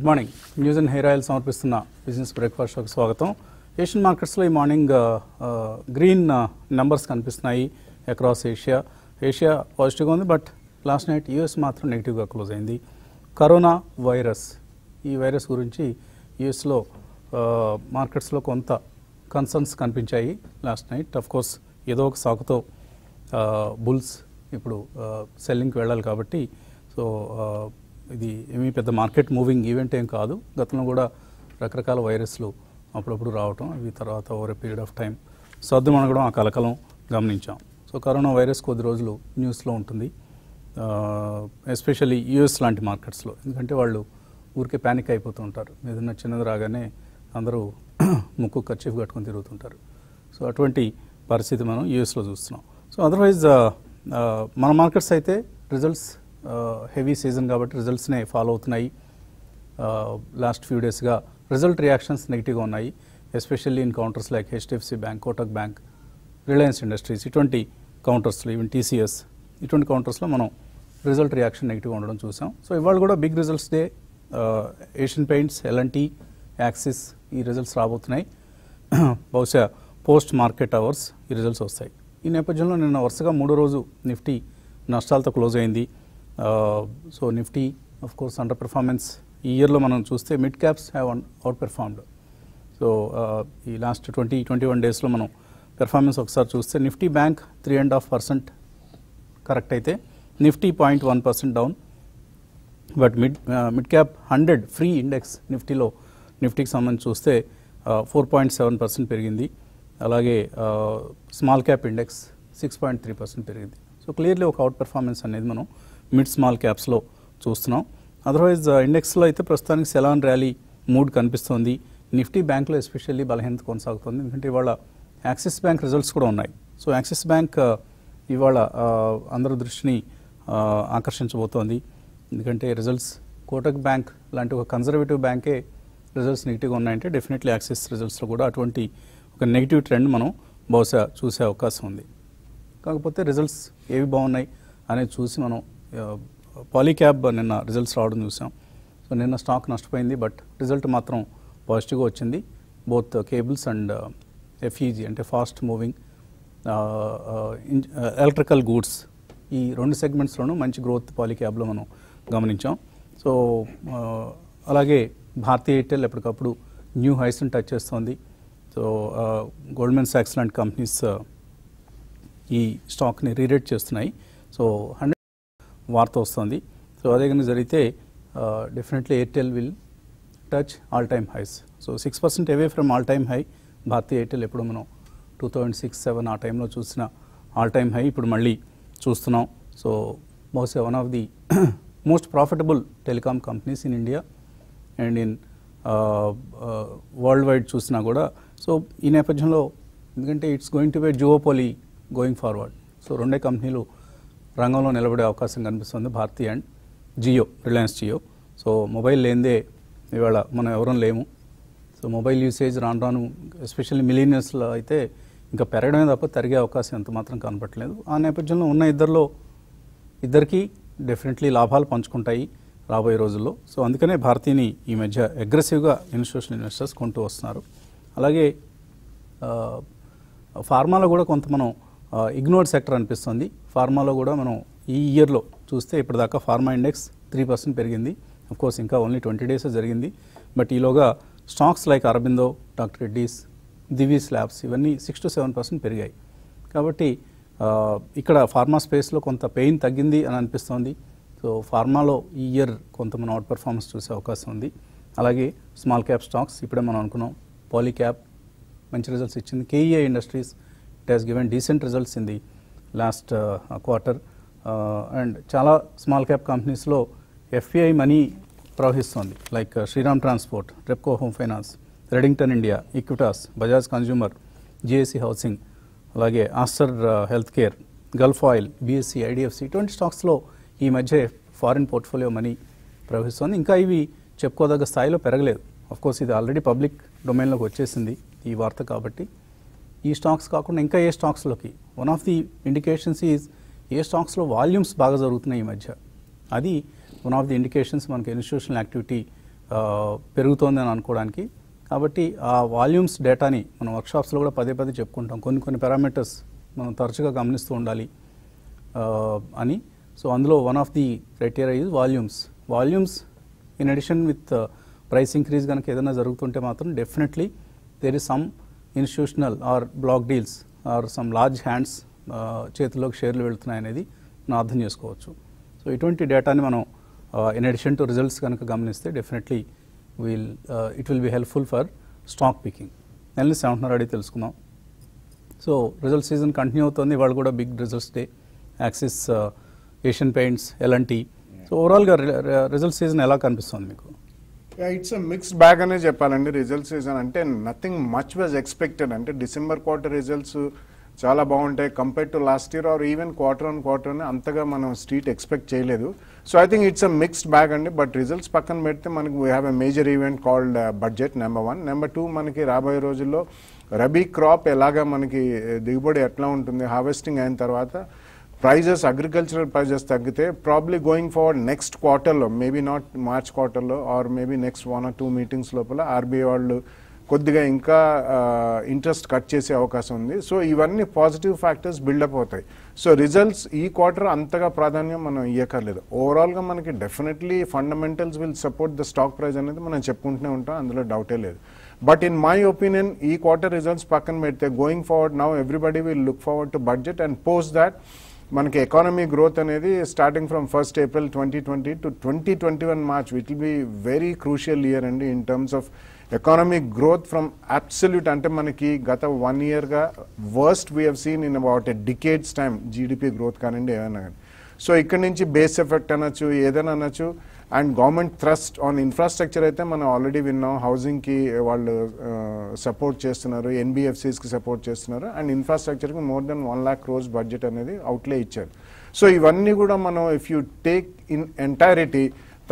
Good morning. News and Hair Oil సమర్పిస్తున్న business breakfast షోకి స్వాగతం. ఏషియన్ మార్కెట్స్లో ఈ మార్నింగ్ గ్రీన్ నంబర్స్ కనిపిస్తున్నాయి అక్రాస్ ఏషియా. ఏషియా పాజిటివ్గా ఉంది, బట్ లాస్ట్ నైట్ యూఎస్ మాత్రం నెగిటివ్గా క్లోజ్ అయింది. కరోనా వైరస్, ఈ వైరస్ గురించి యూఎస్లో మార్కెట్స్లో కొంత కన్సర్న్స్ కనిపించాయి లాస్ట్ నైట్. అఫ్ కోర్స్ ఏదో ఒక సాకుతో బుల్స్ ఇప్పుడు సెల్లింగ్కి వెళ్ళాలి కాబట్టి, సో ఇది ఏమీ పెద్ద మార్కెట్ మూవింగ్ ఈవెంట్ ఏం కాదు. గతంలో కూడా రకరకాల వైరస్లు అప్పుడప్పుడు రావటం, ఇవి తర్వాత ఓవర్ పీరియడ్ ఆఫ్ టైం సర్దు మనగడం ఆ కలకలం గమనించాం. సో కరోనా వైరస్ కొద్ది రోజులు న్యూస్లో ఉంటుంది, ఎస్పెషల్లీ యూఎస్ లాంటి మార్కెట్స్లో. ఎందుకంటే వాళ్ళు ఊరికే ప్యానిక్ అయిపోతూ ఉంటారు, ఏదైనా చిన్నది రాగానే అందరూ ముక్కు కర్చీఫ్ కట్టుకొని తిరుగుతుంటారు. సో అటువంటి పరిస్థితి మనం యూఎస్లో చూస్తున్నాం. సో అదర్వైజ్ మన మార్కెట్స్ అయితే రిజల్ట్స్ హెవీ సీజన్ కాబట్టి రిజల్ట్స్నే ఫాలో అవుతున్నాయి. లాస్ట్ ఫ్యూ డేస్గా రిజల్ట్ రియాక్షన్స్ నెగిటివ్గా ఉన్నాయి, especially in counters like HDFC bank, Kotak bank, Reliance industries, ఇటువంటి కౌంటర్స్లో, ఈవెన్ టీసీఎస్, ఇటువంటి కౌంటర్స్లో మనం రిజల్ట్ రియాక్షన్ నెగిటివ్గా ఉండడం చూసాం. సో ఇవాళ కూడా big results day, Asian Paints, L&T, Axis ఈ రిజల్ట్స్ రాబోతున్నాయి. బహుశా పోస్ట్ మార్కెట్ అవర్స్ ఈ రిజల్ట్స్ వస్తాయి. ఈ నేపథ్యంలో నిన్న వరుసగా మూడో రోజు నిఫ్టీ నష్టాలతో క్లోజ్ అయింది. So Nifty of course under performance. ఈ ఇయర్లో మనం చూస్తే mid caps have out performed. So ఈ లాస్ట్ 20-21 డేస్లో మనం పెర్ఫార్మెన్స్ ఒకసారి చూస్తే నిఫ్టీ బ్యాంక్ 3.5% కరెక్ట్ అయితే Nifty 0.1% down. But mid cap 100 free index నిఫ్టీలో, నిఫ్టీకి సంబంధించి చూస్తే 4.7% పెరిగింది. అలాగే స్మాల్ క్యాప్ ఇండెక్స్ 6.3% పెరిగింది. సో క్లియర్లీ ఒక అవుట్ పెర్ఫార్మెన్స్ అనేది మనం మిడ్ స్మాల్ క్యాప్స్లో చూస్తున్నాం. అదర్వైజ్ ఇండెక్స్లో అయితే ప్రస్తుతానికి సెలాన్ ర్యాలీ మూడ్ కనిపిస్తోంది. నిఫ్టీ బ్యాంక్లో ఎస్పెషల్లీ బలహీనత కొనసాగుతుంది, ఎందుకంటే ఇవాళ యాక్సిస్ బ్యాంక్ రిజల్ట్స్ కూడా ఉన్నాయి. సో యాక్సిస్ బ్యాంక్ ఇవాళ అందరి దృష్టిని ఆకర్షించబోతోంది, ఎందుకంటే రిజల్ట్స్ కోటక్ బ్యాంక్ లాంటి ఒక కన్జర్వేటివ్ బ్యాంకే రిజల్ట్స్ నెగిటివ్గా ఉన్నాయంటే డెఫినెట్లీ యాక్సిస్ రిజల్ట్స్లో కూడా అటువంటి ఒక నెగిటివ్ ట్రెండ్ మనం బహుశా చూసే అవకాశం ఉంది. కాకపోతే రిజల్ట్స్ ఏవి బాగున్నాయి అనేది చూసి మనం పాలీక్యాబ్ నిన్న రిజల్ట్స్ రావడం చూసాం. సో నిన్న స్టాక్ నష్టపోయింది, బట్ రిజల్ట్ మాత్రం పాజిటివ్గా వచ్చింది. బోత్ కేబుల్స్ అండ్ ఎఫ్ఈజీ అంటే ఫాస్ట్ మూవింగ్ ఎలక్ట్రికల్ గూడ్స్, ఈ రెండు సెగ్మెంట్స్లోనూ మంచి గ్రోత్ పాలీక్యాబ్లో మనం గమనించాం. సో అలాగే భారతీయ ఎయిర్టెల్ ఎప్పటికప్పుడు న్యూ హైస్ని టచ్ చేస్తోంది. సో గోల్డ్మెన్ సాక్స్ లాంటి కంపెనీస్ ఈ స్టాక్ని రీరేట్ చేస్తున్నాయి. సో 100 వార్త వస్తుంది. సో అదే కనుక జరిగితే definitely Airtel will touch all time highs. So 6% away from all time high. Bharatiya Airtel ఎప్పుడు మనం 2006-07 ఆ టైంలో చూసిన ఆల్ టైమ్ హై ఇప్పుడు మళ్ళీ చూస్తున్నాం. సో బహుశా one of the most profitable telecom companies in India and in world wide చూసినా కూడా. సో ఈ నేపథ్యంలో ఎందుకంటే ఇట్స్ గోయింగ్ టు బి జియోపోలీ గోయింగ్ ఫార్వర్డ్. సో రెండే కంపెనీలు రంగంలో నిలబడే అవకాశం కనిపిస్తుంది, Bharti and Jio, Reliance Jio. So mobile లేనిదే ఇవాళ మనం ఎవరూ లేము. సో మొబైల్ యూసేజ్ రాను రాను ఎస్పెషల్లీ మిలీనియర్స్లో అయితే ఇంకా పెరగడమే తప్ప తరిగే అవకాశం ఎంత మాత్రం కనపట్లేదు. ఆ నేపథ్యంలో ఉన్న ఇద్దరికీ డెఫినెట్లీ లాభాలు పంచుకుంటాయి రాబోయే రోజుల్లో. సో అందుకనే భారతీయని ఈ మధ్య అగ్రెసివ్గా ఇన్స్టిట్యూషనల్ ఇన్వెస్టర్స్ కొంటూ వస్తున్నారు. అలాగే ఫార్మాలో కూడా కొంత మనం ఇగ్నోర్డ్ సెక్టర్ అనిపిస్తుంది. ఫార్మాలో కూడా మనం ఈ ఇయర్లో చూస్తే ఇప్పటిదాకా ఫార్మా ఇండెక్స్ 3% పెరిగింది. అఫ్కోర్స్ ఇంకా ఓన్లీ 20 డేస్ జరిగింది, బట్ ఈలోగా stocks like Aurobindo, doctor Reddy's, Divi's labs ఇవన్నీ 6-7% పెరిగాయి. కాబట్టి ఇక్కడ ఫార్మా స్పేస్లో కొంత పెయిన్ తగ్గింది అని అనిపిస్తోంది. సో ఫార్మాలో ఈ ఇయర్ కొంత మనం అవుట్ పెర్ఫార్మెన్స్ చూసే అవకాశం ఉంది. అలాగే స్మాల్ క్యాప్ స్టాక్స్ ఇప్పుడే మనం అనుకున్నాం, పాలీక్యాబ్ మంచి రిజల్ట్స్ ఇచ్చింది. KEI. Industries it has given decent results in the last quarter and chala small cap companies lo FPI money prahistundi like Sriram Transport, Repco Home Finance, Reddington India, Equitas, Bajaj Consumer, GAC Housing, alage Aster Healthcare, Gulf Oil, BSE, IDFC 20 stocks lo ee madhya foreign portfolio money prahistundi. Inka ivi chepkodaga sthayi lo peragaledu. Of course idi already public domain loki vachesindi ee vartha kabatti. ఈ stocks కాకుండా ఇంకా ఏ స్టాక్స్లోకి, one of the indications is ఏ స్టాక్స్లో volumes బాగా జరుగుతున్నాయి ఈ మధ్య, అది వన్ ఆఫ్ ది ఇండికేషన్స్ మనకి ఇన్స్టిట్యూషనల్ యాక్టివిటీ పెరుగుతోందని అనుకోవడానికి కాబట్టి ఆ వాల్యూమ్స్ డేటాని మన వర్క్ షాప్స్ లో కూడా పదే చెప్పుకుంటాం కొన్ని కొన్ని పారామీటర్స్ మనం తరచుగా గమనిస్తూ ఉండాలి అని సో అందులో one of the criteria is volumes in addition with price increase గనుక ఏదైనా జరుగుతుంటే మాత్రం definitely there is some institutional or block deals or some large hands చేతుల్లోకి షేర్లు వెళ్తున్నాయి అనేది మనం అర్థం చేసుకోవచ్చు సో ఇటువంటి డేటాని మనం in addition to results కనుక గమనిస్తే డెఫినెట్లీ it will be helpful for stock picking. Nearly 7:30 అడిగి తెలుసుకుందాం సో రిజల్ట్ సీజన్ కంటిన్యూ అవుతుంది ఇవాళ కూడా big results day axis Asian Paints L&T so ఓవరాల్గా రిజల్ట్ సీజన్ ఎలా కనిపిస్తుంది మీకు ఇట్స్ అ మిక్స్డ్ బ్యాగ్ అనే చెప్పాలండి రిజల్ట్ సీజన్ అంటే నథింగ్ మచ్ వాజ్ ఎక్స్పెక్టెడ్ అంటే డిసెంబర్ క్వార్టర్ రిజల్ట్స్ చాలా బాగుంటాయి compared to last year or even quarter on quarter అని అంతగా మనం స్ట్రీట్ ఎక్స్పెక్ట్ చేయలేదు so I think it's a mixed bag అండి బట్ రిజల్ట్స్ పక్కన పెడితే మనకి we have a major event called budget number 1 number 2 మనకి రాబోయే రోజుల్లో రబీ క్రాప్ ఎలాగా మనకి దిగుబడి ఎట్లా ఉంటుంది హార్వెస్టింగ్ అయిన తర్వాత ప్రైజెస్ అగ్రికల్చరల్ ప్రైజెస్ తగ్గితే ప్రాబ్లీ గోయింగ్ ఫార్వర్డ్ నెక్స్ట్ క్వార్టర్లో మేబీ నాట్ మార్చ్ క్వార్టర్లో or maybe next 1 or 2 meetings లోపల ఆర్బీఐ వాళ్ళు కొద్దిగా ఇంకా ఇంట్రెస్ట్ కట్ చేసే అవకాశం ఉంది సో ఇవన్నీ పాజిటివ్ ఫ్యాక్టర్స్ బిల్డప్ అవుతాయి సో రిజల్ట్స్ ఈ క్వార్టర్ అంతగా ప్రాధాన్యం మనం ఇవ్వకర్లేదు ఓవరాల్గా మనకి definitely fundamentals will support the stock price అనేది మనం చెప్పుకుంటూనే ఉంటాం అందులో డౌటే లేదు బట్ ఇన్ మై ఒపీనియన్ ఈ క్వార్టర్ రిజల్ట్స్ పక్కన పెడితే going forward now everybody will look forward to budget and post that మనకి ఎకానమీ గ్రోత్ అనేది starting from 1st April 2020 to 2021 March it will be very crucial year అండి in terms of economic growth from absolute అంటే మనకి గత 1 yearగా worst we have seen in about a decades time GDP growth కానివ్వండి ఏమైనా కానీ so ఇక్కడ నుంచి బేస్ ఎఫెక్ట్ అనొచ్చు ఏదైనా అనొచ్చు and government trust on infrastructure అయితే మనం ఆల్రెడీ విన్నాం హౌసింగ్కి వాళ్ళు సపోర్ట్ చేస్తున్నారు ఎన్బిఎఫ్సిస్కి సపోర్ట్ చేస్తున్నారు అండ్ ఇన్ఫ్రాస్ట్రక్చర్కి more than 1 lakh crores budget అనేది అవుట్లే ఇచ్చారు సో ఇవన్నీ కూడా మనం if you take in entirety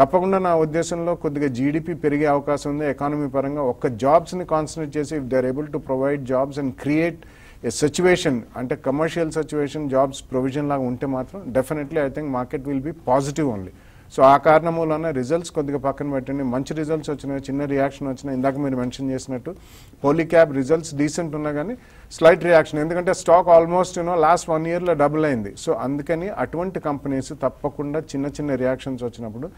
తప్పకుండా నా ఉద్దేశంలో కొద్దిగా జీడిపి పెరిగే అవకాశం ఉంది ఎకానమీ పరంగా ఒక్క జాబ్స్ని కాన్సన్ట్రేట్ చేసి if they are able to provide jobs and create a situation అంటే కమర్షియల్ సిచ్యువేషన్ జాబ్స్ ప్రొవిజన్ లాగా ఉంటే మాత్రం definitely I think market will be positive only so ఆ కారణం వలన రిజల్ట్స్ కొద్దిగా పక్కన పెట్టండి మంచి రిజల్ట్స్ వచ్చినాయి చిన్న రియాక్షన్ వచ్చినా ఇందాక మీరు మెన్షన్ చేసినట్టు పోలీక్యాబ్ రిజల్ట్స్ డీసెంట్ ఉన్నా కానీ స్లైట్ రియాక్షన్ ఎందుకంటే స్టాక్ ఆల్మోస్ట్ లాస్ట్ 1 yearలో డబుల్ అయింది సో అందుకని అటువంటి కంపెనీస్ తప్పకుండా చిన్న చిన్న రియాక్షన్స్ వచ్చినప్పుడు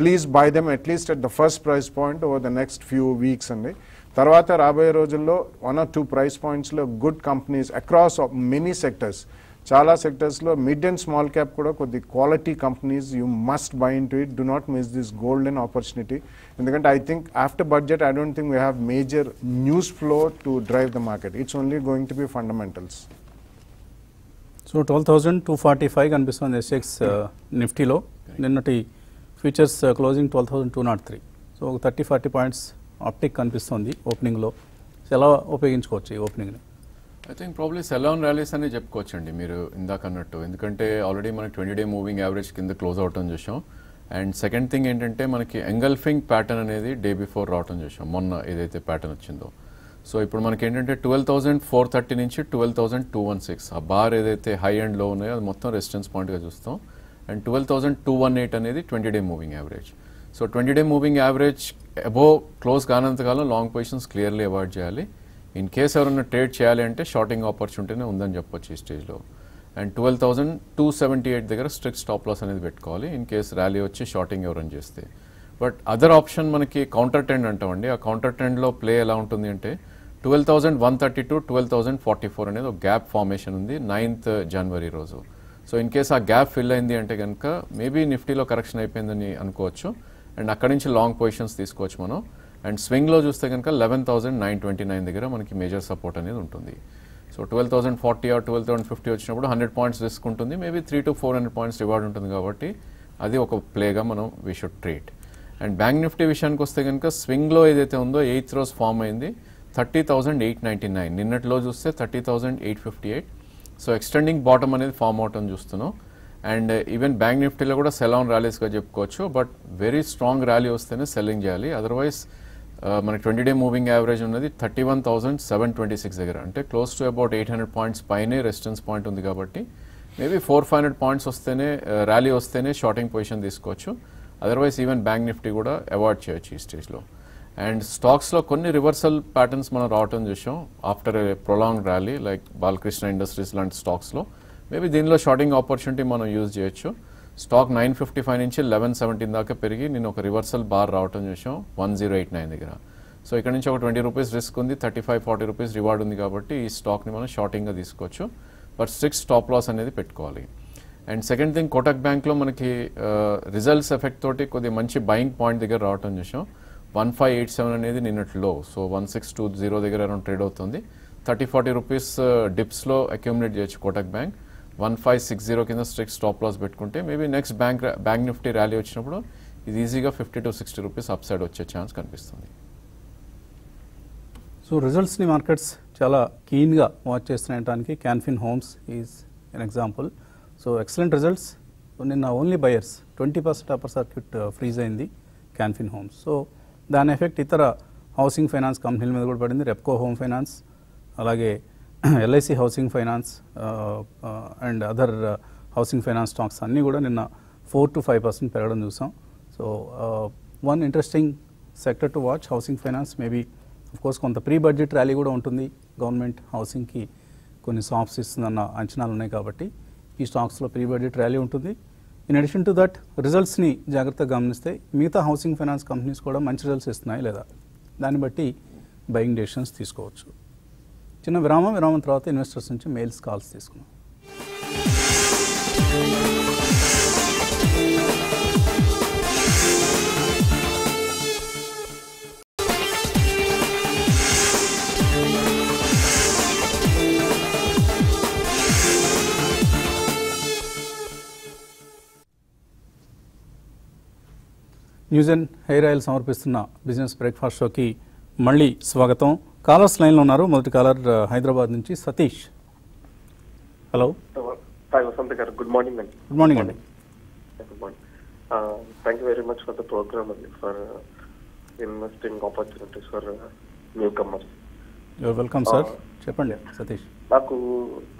please buy them at least at the first price point over the next few weeks అండి తర్వాత రాబోయే రోజుల్లో 1 or 2 ప్రైస్ పాయింట్స్లో good companies across many sectors చాలా సెక్టర్స్లో మిడ్ అండ్ స్మాల్ క్యాప్ కూడా కొద్ది quality companies you must buy into it do not miss this golden opportunity ఎందుకంటే I think after budget I don't think we have major news flow to drive the market it's only going to be fundamentals so 12,245 కనిపిస్తుంది SX నిఫ్టీలో నిన్నటి futures closing 12,203 so 30-40 points uptick కనిపిస్తుంది ఓపెనింగ్లో ఎలా ఉపయోగించుకోవచ్చు ఈ ఓపెనింగ్ని I think probably sell on rallies అని చెప్పుకోవచ్చండి మీరు ఇందాక అన్నట్టు ఎందుకంటే ఆల్రెడీ మనకి 20-day మూవింగ్ యావరేజ్ కింద క్లోజ్ అవటం చూసాం అండ్ సెకండ్ థింగ్ ఏంటంటే మనకి ఎంగల్ఫింగ్ ప్యాటర్న్ అనేది డే బిఫోర్ రావటం చూసాం మొన్న ఏదైతే ప్యాటర్న్ వచ్చిందో సో ఇప్పుడు మనకి ఏంటంటే 12,430 నుంచి 12,216 ఆ బార్ ఏదైతే హై అండ్ లో ఉన్నాయో అది మొత్తం రెసిస్టెన్స్ పాయింట్గా చూస్తాం అండ్ 12,218 అనేది 20-day moving average so 20-day moving average above close కానంతకాలం లాంగ్ పొజిషన్స్ క్లియర్లీ అవాయిడ్ చేయాలి ఇన్ కేస్ ఎవరైనా ట్రేడ్ చేయాలి అంటే షార్టింగ్ ఆపర్చునిటీనే ఉందని చెప్పొచ్చు ఈ స్టేజ్లో అండ్ 12,278 దగ్గర స్ట్రిక్ట్ స్టాప్ లాస్ అనేది పెట్టుకోవాలి ఇన్ కేస్ ర్యాలీ వచ్చి షార్టింగ్ ఎవరైనా చేస్తే బట్ అదర్ ఆప్షన్ మనకి కౌంటర్ ట్రెండ్ అంటామండి ఆ కౌంటర్ ట్రెండ్లో ప్లే ఎలా ఉంటుంది అంటే 12,132 12,044 అనేది ఒక గ్యాప్ ఫార్మేషన్ ఉంది 9th January రోజు సో ఇన్ కేస్ ఆ గ్యాప్ ఫిల్ అయింది అంటే కనుక మేబీ నిఫ్టీలో కరెక్షన్ అయిపోయిందని అనుకోవచ్చు అండ్ అక్కడి నుంచి లాంగ్ పొజిషన్స్ తీసుకోవచ్చు మనం అండ్ స్వింగ్లో చూస్తే కనుక 11,929 దగ్గర మనకి మేజర్ సపోర్ట్ అనేది ఉంటుంది సో 12,040 ఆర్ 12,050 వచ్చినప్పుడు 100 points రిస్క్ ఉంటుంది మేబీ 300 to 400 points రివార్డ్ ఉంటుంది కాబట్టి అది ఒక ప్లేగా మనం we should trade and bank Nifty విషయానికి వస్తే కనుక స్వింగ్లో ఏదైతే ఉందో 8th రోజు ఫామ్ అయింది 30,899 నిన్నట్లో చూస్తే 30,858 సో ఎక్స్టెండింగ్ బాటమ్ అనేది ఫామ్ అవటం చూస్తున్నాం అండ్ ఈవెన్ బ్యాంక్ నిఫ్టీలో కూడా సెల్ ఆన్ ర్యాలీస్గా చెప్పుకోవచ్చు బట్ వెరీ స్ట్రాంగ్ ర్యాలీ వస్తేనే సెల్లింగ్ చేయాలి అదర్వైజ్ మనకి 20-day మూవింగ్ యావరేజ్ ఉన్నది 31,726 దగ్గర అంటే క్లోజ్ టు అబౌట్ 800 points పైనే రెసిస్టెన్స్ పాయింట్ ఉంది కాబట్టి మేబీ 400-500 points వస్తేనే ర్యాలీ వస్తేనే షార్టింగ్ పొజిషన్ తీసుకోవచ్చు otherwise even Bank Nifty కూడా అవాయిడ్ చేయొచ్చు ఈ స్టేజ్లో. అండ్ స్టాక్స్లో కొన్ని రివర్సల్ ప్యాటర్న్స్ మనం రావటం చూసాం after a prolong rally, like Balakrishna industries లాంటి స్టాక్స్లో మేబీ దీనిలో షార్టింగ్ ఆపర్చునిటీ మనం యూజ్ చేయొచ్చు. స్టాక్ 955 నుంచి 1117 దాకా పెరిగి నేను ఒక రివర్సల్ బార్ రావటం చూసాం 1089 దగ్గర. సో ఇక్కడ నుంచి ఒక 20 రూపీస్ రిస్క్ ఉంది, 35-40 రూపీస్ రివార్డ్ ఉంది కాబట్టి ఈ స్టాక్ని మనం షార్టింగ్గా తీసుకోవచ్చు. బట్ స్ట్రిక్ట్ స్టాప్ లాస్ అనేది పెట్టుకోవాలి. అండ్ సెకండ్ థింగ్, కోటక్ బ్యాంక్లో మనకి రిజల్ట్స్ ఎఫెక్ట్ తోటి కొద్దిగా మంచి బయింగ్ పాయింట్ దగ్గర రావటం చూసాం 1587 అనేది నిన్నటి లో. సో 1620 దగ్గర అరౌండ్ ట్రేడ్ అవుతుంది. 30-40 రూపీస్ డిప్స్లో అక్యూములేట్ చేయొచ్చు కోటక్ బ్యాంక్. 1560 కింద స్ట్రిక్ట్ స్టాప్ లాస్ పెట్టుకుంటే maybe next bank Nifty rally వచ్చినప్పుడు ఇది ఈజీగా 50-60 రూపీస్ అప్ సైడ్ వచ్చే ఛాన్స్ కనిపిస్తుంది. సో రిజల్ట్స్ని మార్కెట్స్ చాలా కీన్గా వాచ్ చేస్తున్నాయటానికి Canfin homes is an example. So excellent results, నిన్న only buyers 20% upper circuit freeze అయింది క్యాన్ఫిన్ హోమ్స్. సో దాని ఎఫెక్ట్ ఇతర హౌసింగ్ ఫైనాన్స్ కంపెనీల మీద కూడా పడింది. రెప్కో హోమ్ ఫైనాన్స్, అలాగే LIC housing finance and other housing finance stocks అన్నీ కూడా నిన్న 4-5% పెరగడం చూసాం. So one interesting sector to watch housing finance. Maybe of course కొంత ప్రీ బడ్జెట్ ర్యాలీ కూడా ఉంటుంది, గవర్నమెంట్ హౌసింగ్కి కొన్ని సాఫ్ట్స్ ఇస్తుందన్న అంచనాలు ఉన్నాయి కాబట్టి ఈ స్టాక్స్లో ప్రీ బడ్జెట్ ర్యాలీ ఉంటుంది. ఇన్ అడిషన్ టు దట్ రిజల్ట్స్ని జాగ్రత్తగా గమనిస్తే మిగతా హౌసింగ్ ఫైనాన్స్ కంపెనీస్ కూడా మంచి రిజల్ట్స్ ఇస్తున్నాయి లేదా దాన్ని బట్టి బయింగ్ డెసిషన్స్ తీసుకోవచ్చు. చిన్న విరామం తర్వాత ఇన్వెస్టర్స్ నుంచి మెయిల్స్, కాల్స్ తీసుకున్నాం. న్యూస్ అండ్ హెయిర్ ఆయిల్ సమర్పిస్తున్న బిజినెస్ బ్రేక్ఫాస్ట్ షోకి మళ్ళీ స్వాగతం. కాలర్స్ లైన్లో ఉన్నారు. మొదటి కాలర్ హైదరాబాద్ నుంచి Satish. Hello Vasant garu, good morning అండి. గుడ్ మార్నింగ్ అండి. Good morning, thank you very much for the programme అండి, for investing opportunities for newcomers. You're welcome sir, చెప్పండి సతీష్. నాకు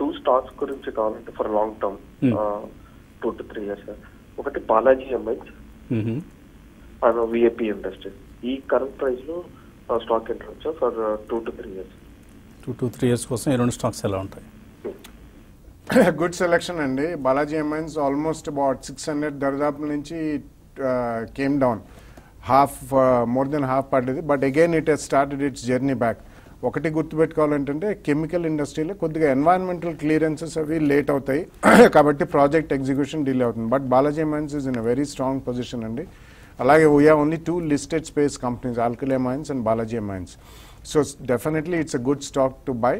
2 స్టాక్స్ గురించి కావాలంటే for long term 2 to 3 years. ఒకటి బాలాజీ ఎంఐన్స్, VIP Industries. ఈ current price లో stock entry for 2 to 3 years. 2 to 3 years కోసం ఈ రెండు స్టాక్స్ ఎలా ఉంటాయి? గుడ్ సెలెక్షన్ అండి. బాలాజీ అమైన్స్ ఆల్మోస్ట్ అబౌట్ 600 దరిదాపు నుంచి came down, more than half పడ్డది. But again it has started its journey back. ఒకటి గుర్తుపెట్టుకోవాలంటే కెమికల్ ఇండస్ట్రీలో కొద్దిగా ఎన్వైరన్మెంటల్ క్లియరెన్సెస్ అవి లేట్ అవుతాయి కాబట్టి ప్రాజెక్ట్ ఎగ్జిక్యూషన్ డిలే అవుతుంది. But Balaji amines is in a very strong position అండి. అలాగే we have only 2 listed space companies, Alkali Mines and Balaji Mines. So definitely it's a good stock to buy.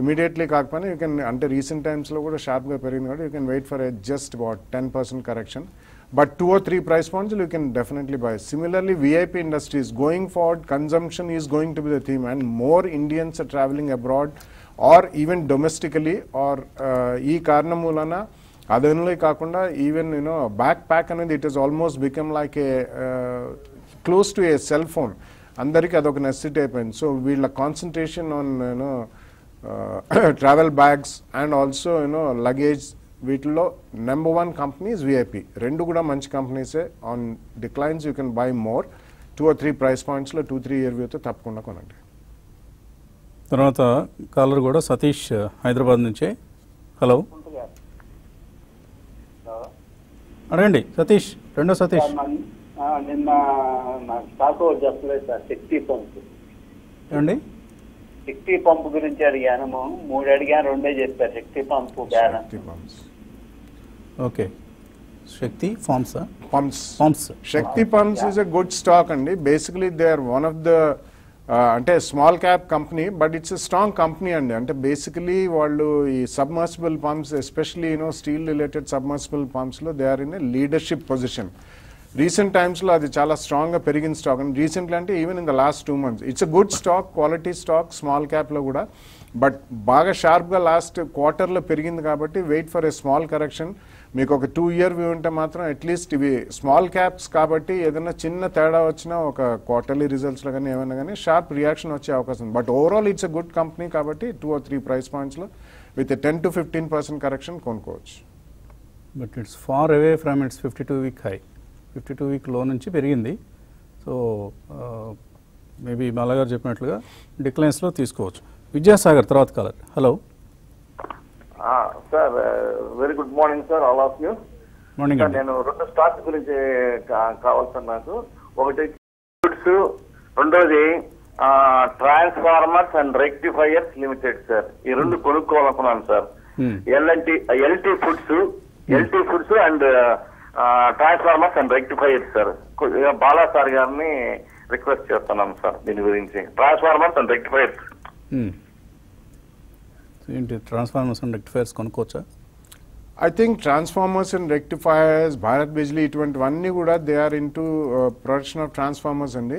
Immediately కాకపోయినా you can, అంటే recent టైమ్స్లో కూడా షార్ప్గా పెరిగింది కాబట్టి you can wait for just about 10% correction. But 2 or 3 price points you can definitely buy. Similarly VIP industries going forward, consumption is going to be the theme and more Indians are travelling abroad or even domestically are ఈ కారణం మూలన అదనలే కాకుండా even you know back pack అనేది it is almost become like a close to a cell phone. అందరికీ అదొక necessity అయిపోయింది. So వీళ్ళ concentration on you know travel bags and also you know luggage, వీటిల్లో #1 కంపెనీస్ విఐపి. 2 కూడా మంచి కంపెనీసే. On declines you can buy more 2 or 3 price పాయింట్స్లో 2-3 year వ్యూతో తప్పకుండా కొనండి. తర్వాత కాలర్ కూడా సతీష్ హైదరాబాద్ నుంచే. హలో అడగండి సతీష్, రెండో సతీష్. నిన్న స్టాక్ చెప్పలేదు సార్, శక్తి పంప్ ఏమండి? శక్తి పంప్ గురించి అడిగాను, 3 అడిగాను, 2 చెప్పారు. Shakti pump balance. Okay, Shakti farms pumps. Shakti pumps is a good stock అండి. Basically they are one of the, అంటే small cap company but it's a strong company అండి. అంటే బేసికలీ వాళ్ళు ఈ submersible pumps, especially you know steel related submersible పంప్స్లో they are in a leadership position. Recent టైమ్స్లో అది చాలా స్ట్రాంగ్గా పెరిగిన స్టాక్ అండి. రీసెంట్లీ అంటే even in the last 2 months. It's a good stock, quality stock, small క్యాప్లో కూడా. బట్ బాగా షార్ప్గా లాస్ట్ క్వార్టర్లో పెరిగింది కాబట్టి wait for a small correction. మీకు ఒక 2 year వ్యూ ఉంటే మాత్రం అట్లీస్ట్ ఇవి స్మాల్ క్యాప్స్ కాబట్టి ఏదైనా చిన్న తేడా వచ్చినా ఒక క్వార్టర్లీ రిజల్ట్స్లో కానీ ఏమైనా కానీ షార్ప్ రియాక్షన్ వచ్చే అవకాశం ఉంది. But overall it's a good company కాబట్టి 2 or 3 ప్రైస్ పాయింట్స్లో విత్ 10-15% కరెక్షన్ కొనుక్కోవచ్చు. But it's far away from its 52-week high. 52-week లో నుంచి పెరిగింది. సో మేబీ మాలగారు చెప్పినట్లుగా డిక్లైన్స్లో తీసుకోవచ్చు. విద్యాసాగర్ తర్వాత caller. Hello sir, very good morning sir, all of you. Morning. నేను రెండు స్టాక్స్ గురించి కావాల్సింది నాకు. ఒకటి ఫుడ్స్, రెండోది transformers and rectifiers limited sir. ఈ రెండు కొనుక్కోవాలనుకున్నాను sir. LT foods and transformers and rectifiers sir. Bala sir గారిని రిక్వెస్ట్ చేస్తున్నాం సార్ దీని గురించి. Transformers and rectifiers. ఏంటి ట్రాన్స్ఫార్మర్స్ అండ్ రెక్టిఫైయర్స్ కొనుక్కోవచ్చా? I think transformers and rectifiers, Bharat Bijli, ఇటువంటివన్నీ కూడా they are into production of transformers అండి.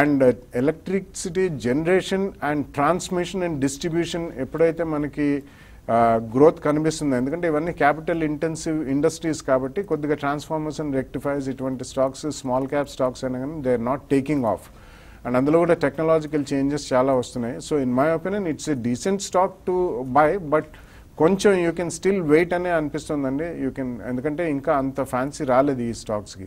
And electricity generation and transmission and distribution ఎప్పుడైతే మనకి గ్రోత్ కనిపిస్తుంది, ఎందుకంటే ఇవన్నీ క్యాపిటల్ ఇంటెన్సివ్ ఇండస్ట్రీస్ కాబట్టి కొద్దిగా ట్రాన్స్ఫార్మర్స్ అండ్ రెక్టిఫైర్స్ ఇటువంటి స్టాక్స్ స్మాల్ క్యాప్ స్టాక్స్ అయినా కానీ they are not taking off. And అందులో కూడా టెక్నాలజికల్ చేంజెస్ చాలా వస్తున్నాయి. So in my opinion it's a decent stock to buy, but కొంచెం యూ కెన్ స్టిల్ వెయిట్ అనే అనిపిస్తుందండి. యూ కెన్, ఎందుకంటే ఇంకా అంత ఫ్యాన్సీ రాలేదు ఈ స్టాక్స్కి.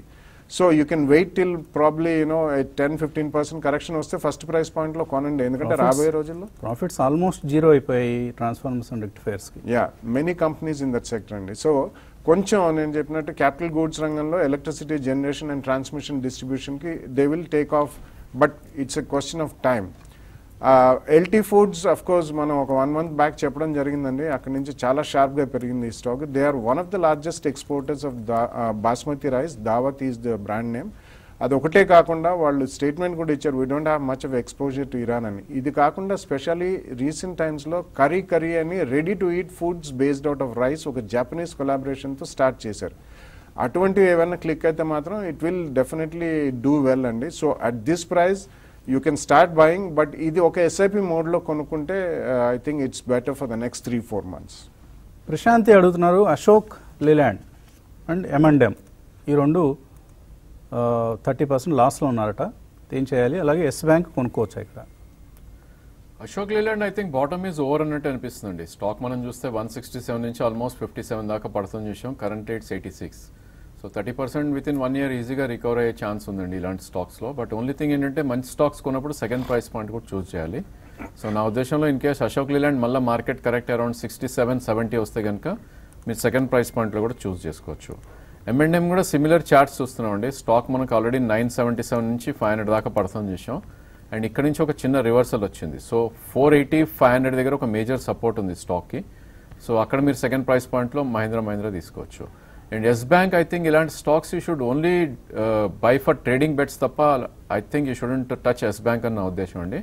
So you can wait till probably you know 10-15% correction వస్తే ఫస్ట్ ప్రైస్ పాయింట్లో కొనండి, ఎందుకంటే రాబోయే రోజుల్లో ప్రాఫిట్స్ ఆల్మోస్ట్ జీరో అయిపోయాయి ట్రాన్స్ఫార్మర్స్ అండ్ రెక్టిఫైయర్స్కి. Yeah, many companies in that sector అండి. సో కొంచెం నేను చెప్పినట్టు క్యాపిటల్ గూడ్స్ రంగంలో ఎలక్ట్రిసిటీ జనరేషన్ అండ్ ట్రాన్స్మిషన్ డిస్ట్రిబ్యూషన్కి they will take off, but it's a question of time. LT foods of course మనం ఒక 1 month బ్యాక్ చెప్పడం జరిగిందండి, అక్కడి నుంచి చాలా షార్ప్గా పెరిగింది ఈ stock. They are one of the largest exporters of basmati rice. Daawat is the brand name. అది ఒకటే కాకుండా వాళ్ళు స్టేట్మెంట్ కూడా ఇచ్చారు, we don't have much of exposure to Iran అని. ఇది కాకుండా స్పెషల్లీ రీసెంట్ టైమ్స్లో కర్రీ అని ready to eat foods based out of rice ఒక జపనీస్ కొలాబరేషన్తో స్టార్ట్ చేశారు. అటువంటివి ఏమైనా క్లిక్ అయితే మాత్రం it will definitely do well అండి. So at this price you can start buying, but ఇది ఒక ఎస్ఐపి మోడ్లో కొనుక్కుంటే I think it's better for the next 3-4 months. Prashanti అడుగుతున్నారు అశోక్ లీలాండ్ అండ్ M&M ఈ రెండు 30% లాస్లో ఉన్నారట, ఏం చేయాలి? అలాగే ఎస్ బ్యాంక్ కొనుక్కోవచ్చా ఇక్కడ? Ashok Leyland I think bottom is over అన్నట్టు అనిపిస్తుందండి. స్టాక్ మనం చూస్తే 167 నుంచి ఆల్మోస్ట్ 57 దాకా పడుతుంది చూసాం. Current rates 86. So 30% within 1 year ఈజీగా రికవర్ అయ్యే ఛాన్స్ ఉందండి ఇలాంటి స్టాక్స్లో. బట్ ఓన్లీ థింగ్ ఏంటంటే మంచి స్టాక్స్ కొన్నప్పుడు సెకండ్ ప్రైస్ పాయింట్ కూడా చూస్ చేయాలి. సో నా ఉద్దేశంలో ఇన్ కేస్ అశోక్ లీలాండ్ మళ్ళీ మార్కెట్ కరెక్ట్ అరౌండ్ 67-70 వస్తే కనుక మీరు సెకండ్ ప్రైస్ పాయింట్లో కూడా చూస్ చేసుకోవచ్చు. M&M కూడా సిమిలర్ చార్ట్స్ చూస్తున్నామండి. స్టాక్ మనకు ఆల్రెడీ 977 నుంచి 500 దాకా పడుతుంది చూసాం. అండ్ ఇక్కడ నుంచి ఒక చిన్న రివర్సల్ వచ్చింది. సో 480-500 దగ్గర ఒక మేజర్ సపోర్ట్ ఉంది స్టాక్కి. సో అక్కడ మీరు సెకండ్ ప్రైస్ పాయింట్లో మహీంద్రా తీసుకోవచ్చు. And Yes bank I think ఇలాంటి stocks you should only buy for trading bets తప్ప I think you shouldn't touch Yes bank అన్న ఉద్దేశం అండి.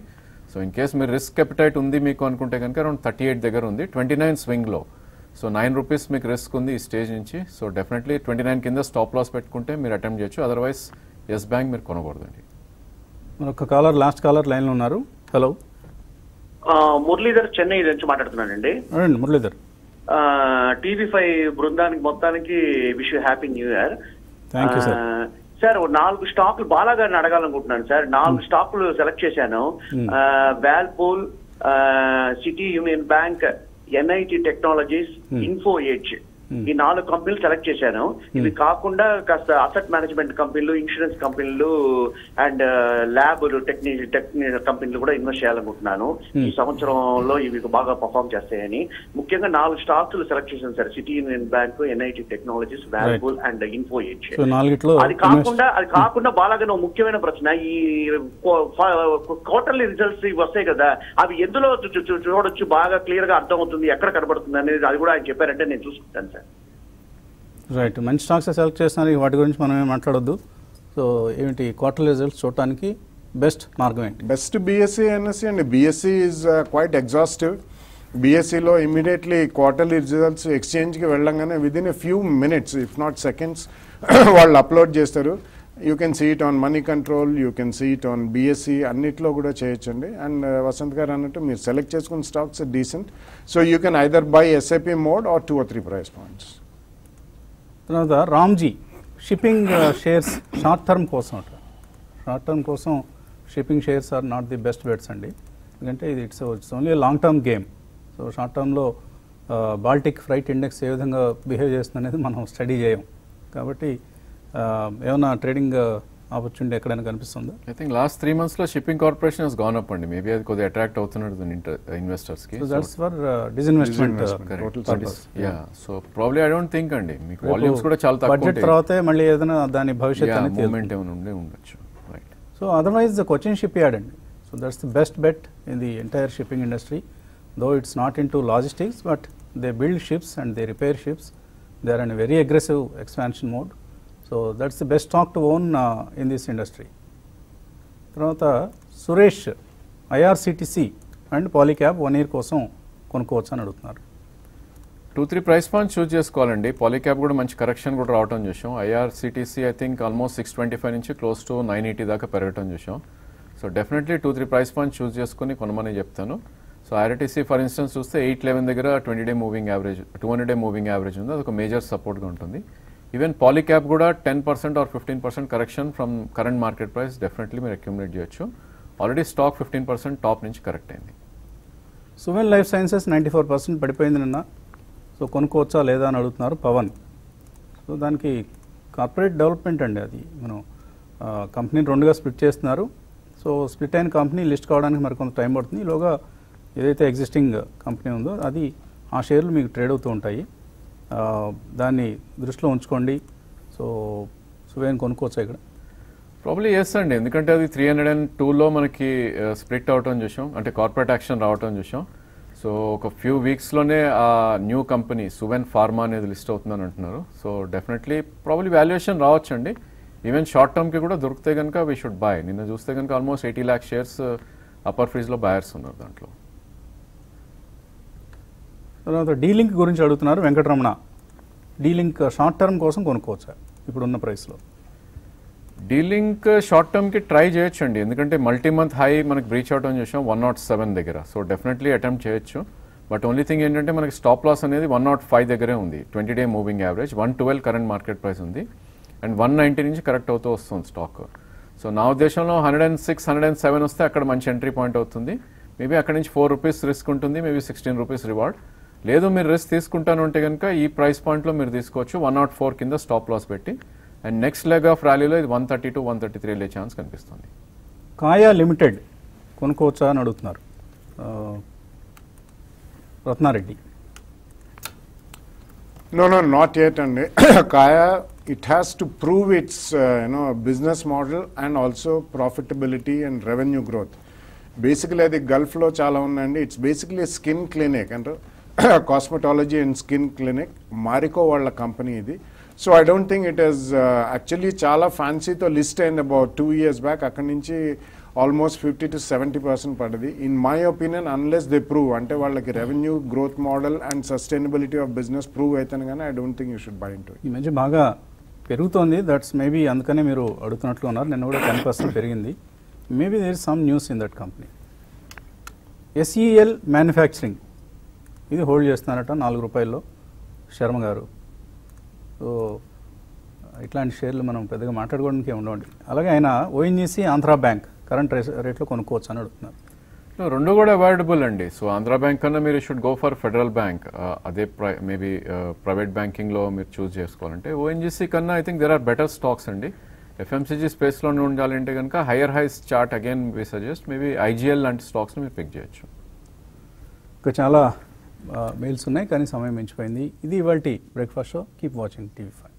సో ఇన్ కేస్ మీరు రిస్క్ అపిటైట్ ఉంది మీకు అనుకుంటే కనుక అరౌండ్ 38 దగ్గర ఉంది, 29 స్వింగ్లో. సో ₹9 మీకు రిస్క్ ఉంది ఈ స్టేజ్ నుంచి. సో డెఫినెట్లీ 29 కింద స్టాప్ లాస్ పెట్టుకుంటే మీరు అటెంప్ట్ చేయొచ్చు, అదర్వైజ్ ఎస్ బ్యాంక్ మీరు కొనకూడదండి. మరొక కాలర్, లాస్ట్ కాలర్ లైన్లో ఉన్నారు. హలో, మురళీధర్ చెన్నై నుంచి మాట్లాడుతున్నానండి. మురళీధర్, TV5 బృందానికి మొత్తానికి wish you happy new year. Sir 4 స్టాక్లు బాలా గారిని అడగాలనుకుంటున్నాను సార్. 4 స్టాక్లు సెలెక్ట్ చేశాను. Whirlpool, City Union Bank, NIT Technologies, Info Edge. ఈ 4 కంపెనీలు సెలెక్ట్ చేశాను. ఇవి కాకుండా కాస్త అసెట్ మేనేజ్మెంట్ కంపెనీలు, ఇన్సూరెన్స్ కంపెనీలు అండ్ ల్యాబ్ టెక్నికల్ కంపెనీలు కూడా ఇన్వెస్ట్ చేయాలనుకుంటున్నాను ఈ సంవత్సరంలో. ఇవి బాగా పర్ఫామ్ చేస్తాయని ముఖ్యంగా 4 స్టాక్స్ సెలెక్ట్ చేశాను sir. City Union Bank, NIT Technologies, valuable and Info Edge. అది కాకుండా బాలాగా ముఖ్యమైన ప్రశ్న, ఈ క్వార్టర్లీ రిజల్ట్స్ ఇవి వస్తాయి కదా, అవి ఎందులో చూడొచ్చు, బాగా క్లియర్ గా అర్థం అవుతుంది, ఎక్కడ కనబడుతుంది అనేది అది కూడా ఆయన చెప్పారంటే నేను చూసుకుంటాను. రైట్, మంచి స్టాక్స్ సెలెక్ట్ చేసినారు, వాటి గురించి మనమే మాట్లాడొద్దు. సో ఏంటి క్వార్టర్లీ రిజల్ట్స్ చూడటానికి బెస్ట్ మార్గం ఏంటి? బెస్ట్ BSE NSE అండి. BSE is quite exhaustive. BSEలో ఇమీడియట్లీ క్వార్టర్లీ రిజల్ట్స్ ఎక్స్చేంజ్కి వెళ్ళంగానే within a few minutes if not seconds వాళ్ళు అప్లోడ్ చేస్తారు. You can see it on money control, you can see it on BSE, అన్నిట్లో కూడా చేయొచ్చండి. And Vasant గారు అన్నట్టు మీరు సెలెక్ట్ చేసుకున్న stocks decent. So you can either buy SIP mode or 2 or 3 price points. తర్వాత Ramji, shipping shares short term కోసం shipping shares are not the best bets అండి. ఎందుకంటే ఇది it's only long term game. So short టర్మ్లో Baltic freight index ఏ విధంగా behave చేస్తుంది అనేది మనం స్టడీ చేయం. కాబట్టి ఏమైనా ట్రేడింగ్ ఆపర్చునిటీ ఎక్కడైనా కనిపిస్తుందా? ఐ థింక్ లాస్ట్ 3 మంత్స్ లో shipping corporation has gone up అండి, మేబీ అది కొద్ది అట్రాక్ట్ అవుతున్నట్టు ఇన్వెస్టర్స్ కి. So that's for disinvestment total service. Yeah, so probably I don't think అండి మీకు వాల్యూమ్స్ కూడా చాలా తక్కువ ఉంటాయి. బడ్జెట్ తర్వాతే మళ్ళీ ఏదైనా దాని భవిష్యత్తుని మూమెంట్ ఏమనుండే ఉండొచ్చు. Right. So otherwise the Cochin shipyard అండి. So that's the best bet in the entire shipping industry, though it's not into logistics, but they build ships and they repair ships. They are in a very aggressive expansion mode. So that's the best stock to own in this industry. Tarvata Suresh, IRCTC and PolyCab 1 year kosam konukovachu ani adugutunnaru. 2-3 price points choose చేసుకోవాలండి. పాలీక్యాబ్ కూడా మంచి correction కూడా రావటం చూసాం. IRCTC I think almost 625 నుంచి close to 980 దాకా పెరగటం చూసాం. So definitely 2-3 price point choose చేసుకుని కొనమని చెప్తాను. సో ఐఆర్టీసీ ఫర్ ఇన్స్టెన్స్ చూస్తే 811 దగ్గర 20 day moving average, 200 day moving average ఉంది, అదొక మేజర్ సపోర్ట్గా ఉంటుంది. ఈవెన్ పాలీక్యాబ్ కూడా 10% or 15% correction from current market price definitely మీరు అక్యుములేట్ చేయొచ్చు. ఆల్రెడీ స్టాక్ 15% టాప్ నుంచి కరెక్ట్ అయింది. సువెల్ లైఫ్ సైన్సెస్ 94% పడిపోయింది నిన్న. సో కొనుక్కోవచ్చా లేదా అని అడుగుతున్నారు పవన్. సో దానికి కార్పొరేట్ డెవలప్మెంట్ అండి, అది మనం కంపెనీని 2గా స్ప్లిట్ చేస్తున్నారు. సో స్ప్లిట్ అయిన కంపెనీ లిస్ట్ కావడానికి మరి కొంత టైం పడుతుంది. ఈలోగా ఏదైతే ఎగ్జిస్టింగ్ కంపెనీ ఉందో అది ఆ షేర్లు మీకు ట్రేడ్ అవుతూ ఉంటాయి, దాన్ని దృష్టిలో ఉంచుకోండి. సో సువేన్ కొనుక్కోవచ్చు ఇక్కడ ప్రాబ్లీ చేస్తండి, ఎందుకంటే అది 302లో మనకి స్ప్లిట్ అవటం చూసాం, అంటే కార్పొరేట్ యాక్షన్ రావటం చూసాం. సో ఒక ఫ్యూ వీక్స్లోనే ఆ న్యూ కంపెనీ సువెన్ ఫార్మా అనేది లిస్ట్ అవుతుందని అంటున్నారు. సో డెఫినెట్లీ ప్రాబ్లీ వాల్యుయేషన్ రావచ్చు అండి. ఈవెన్ షార్ట్ టర్మ్కి కూడా దొరికితే కనుక వీ షుడ్ బై. నిన్న చూస్తే కనుక ఆల్మోస్ట్ 80 lakh షేర్స్ అప్పర్ ఫ్రీజ్లో బయర్స్ ఉన్నారు దాంట్లో. తర్వాత డీలింక్ గురించి అడుగుతున్నారు వెంకటరమణ. డీలింక్ షార్ట్ టర్మ్ కోసం కొనుక్కోవచ్చా ఇప్పుడున్న ప్రైస్లో? డీలింక్ షార్ట్ టర్మ్కి ట్రై చేయొచ్చు అండి, ఎందుకంటే మల్టీ మంత్ హై మనకి బ్రీచ్ అవుట్ అని చూసాం 107 దగ్గర. సో డెఫినెట్లీ అటెంప్ట్ చేయొచ్చు, బట్ ఓన్లీ థింగ్ ఏంటంటే మనకి స్టాప్ లాస్ అనేది 105 దగ్గరే ఉంది. 20 day moving average 112 current market price ఉంది, అండ్ 190 నుంచి కరెక్ట్ అవుతూ వస్తుంది స్టాక్. సో నా ఉద్దేశంలో 106, 107 వస్తే అక్కడ మంచి ఎంట్రీ పాయింట్ అవుతుంది. మేబీ అక్కడ నుంచి ₹4 రిస్క్ ఉంటుంది, మేబీ ₹16 రివార్డ్. లేదు మీరు రిస్క్ తీసుకుంటాను అంటే కనుక ఈ ప్రైస్ పాయింట్లో మీరు తీసుకోవచ్చు 104 కింద స్టాప్ లాస్ పెట్టి. అండ్ నెక్స్ట్ లెగ్ ఆఫ్ ర్యాలీలో ఇది 132, 133 వెళ్ళే ఛాన్స్ కనిపిస్తుంది. కాయా లిమిటెడ్ కొనుక్కోవచ్చా అని అడుగుతున్నారు Ratna Reddy. No, no, not yet. And Kaya, it has to prove its business model and also profitability and revenue growth. Basically, the Gulf Oil chala unnandi. It's basically a skin clinic and cosmetology and skin clinic. Marico valla company idi. So I don't think it is actually chala fancy to list and about 2 years back. Akaninchi almost 50% to 70% padadi. In my opinion, unless they prove ante vallaki revenue growth model and sustainability of business prove aitanu gaani, I don't think you should buy into it. ఈ మధ్య బాగా పెరుగుతోంది, that's maybe అందుకనే మీరు అడుగుతున్నట్లు ఉన్నారు. నిన్న కూడా 10% పెరిగింది, maybe there is some news in that company. SEL manufacturing ఇది హోల్డ్ చేస్తున్నారట ₹4 శర్మ గారు. సో ఇట్లాంటి షేర్లు మనం పెద్దగా మాట్లాడుకోవడానికి ఉండవండి. అలాగే ఆయన ONGC ఆంధ్ర బ్యాంక్ కరెంట్ రేట్లో కొనుక్కోవచ్చు అని అడుగుతున్నారు. రెండు కూడా అవైలబుల్ అండి. సో ఆంధ్ర బ్యాంక్ కన్నా మీరు should go for Federal Bank, అదే మేబీ ప్రైవేట్ బ్యాంకింగ్లో మీరు చూస్ చేసుకోవాలంటే. ONGC కన్నా I think there are better stocks అండి. FMCG స్పేస్లో ఉండాలంటే కనుక higher highs chart again we suggest maybe IGL లాంటి స్టాక్స్ని మీరు పిక్ చేయొచ్చు. ఇంకా చాలా మెయిల్స్ ఉన్నాయి కానీ సమయం మించిపోయింది. ఇది ఇవాళ breakfast show. Keep watching TV5.